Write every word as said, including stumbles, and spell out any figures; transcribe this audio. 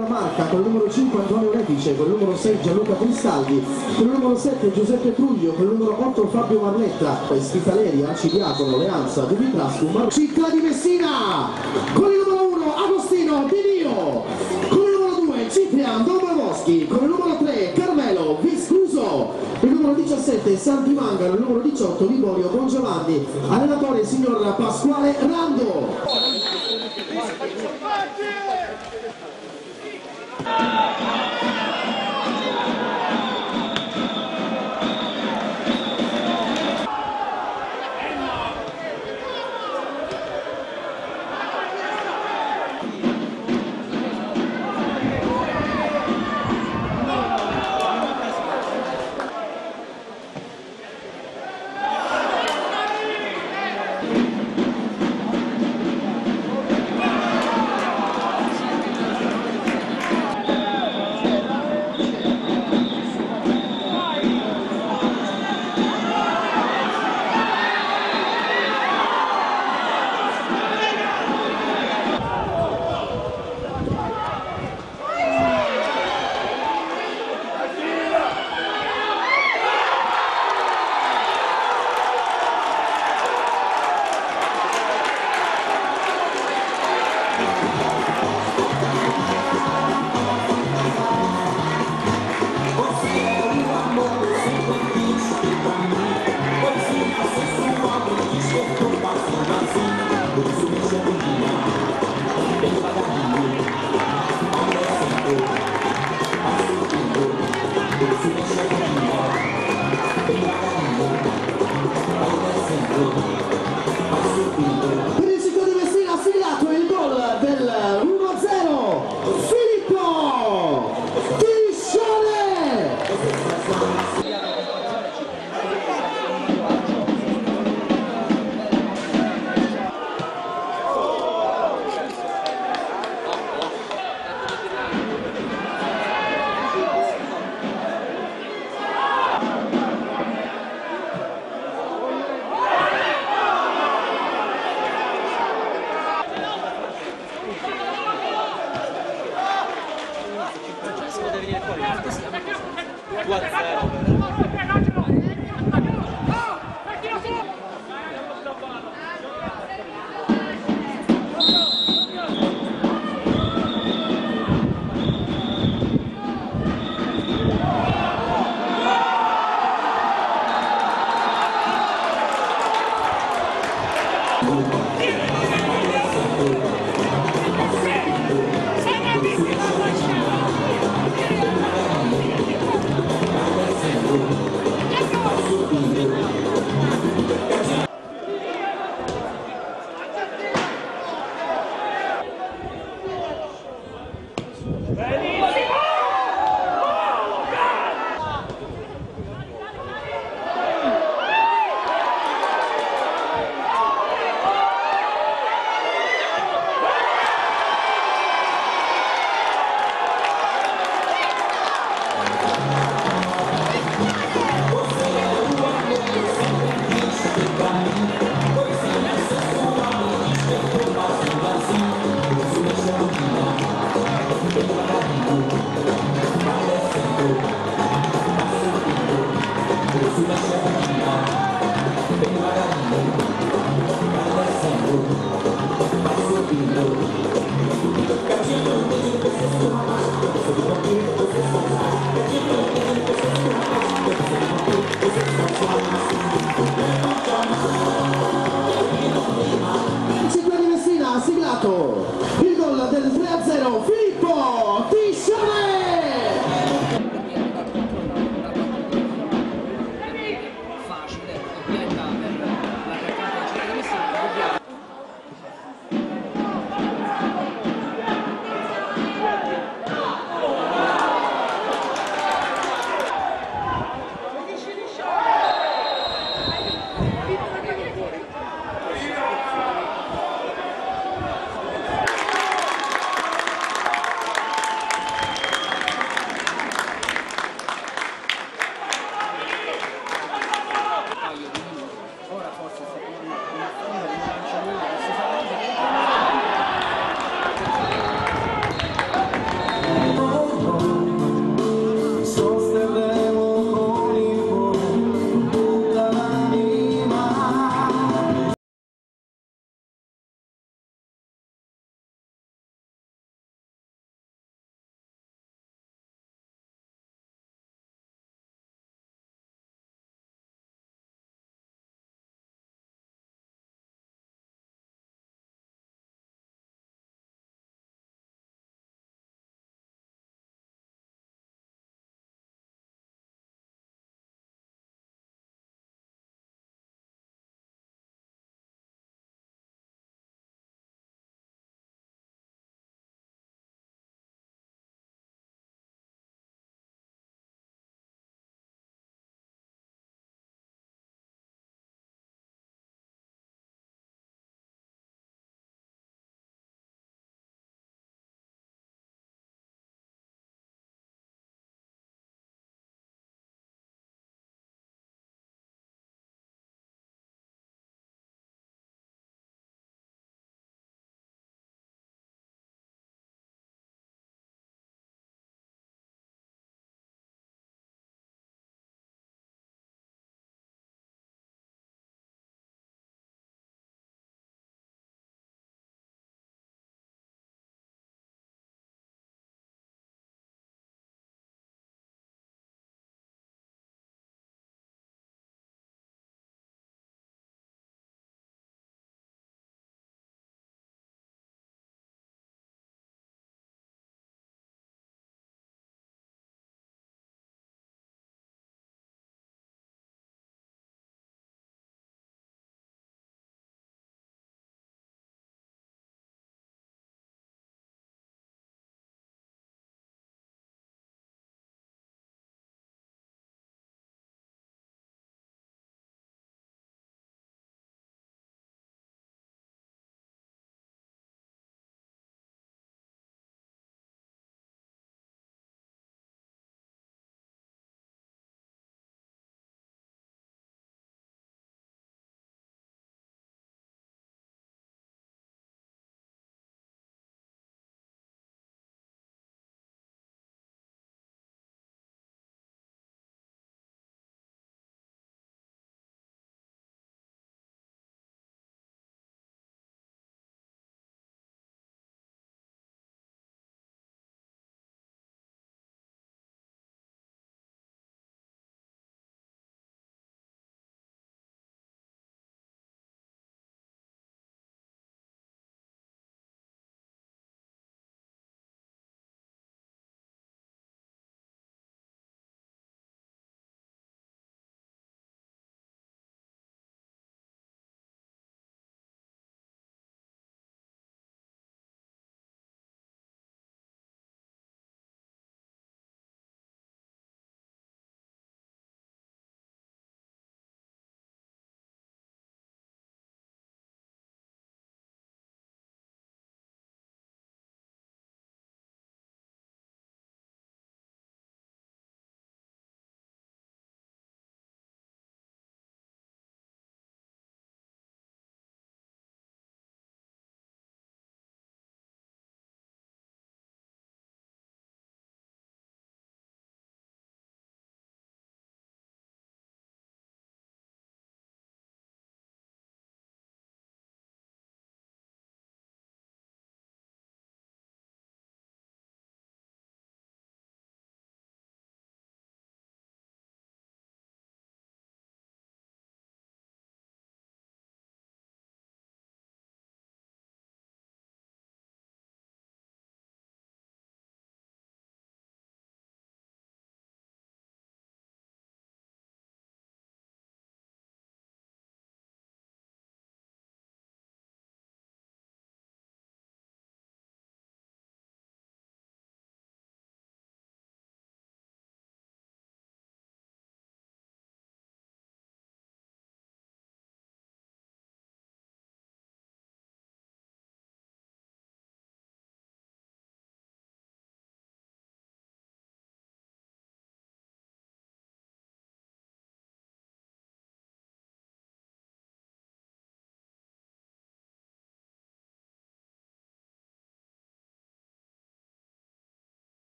Marca con il numero cinque Antonio Lepice, con il numero sei Gianluca Cristaldi, con il numero sette Giuseppe Truglio, con il numero otto Fabio Marletta, Schifaleri, Aciviagolo, Leanza, Dubitrasco, Mar... Città di Messina, con il numero uno Agostino Di Dio, con il numero due Ciprian Bavoschi, con il numero tre Carmelo Viscuso, il numero diciassette Santi Manga, il numero diciotto Liborio Bongiovanni, allenatore signor Pasquale Rando. Grazie a tutti.